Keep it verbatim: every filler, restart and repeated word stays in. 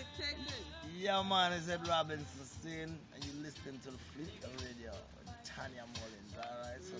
Everybody check this. Yeah, man, it's Ed Robinson, and you're listening to the Flip Radio with Tanya Mullings, alright? So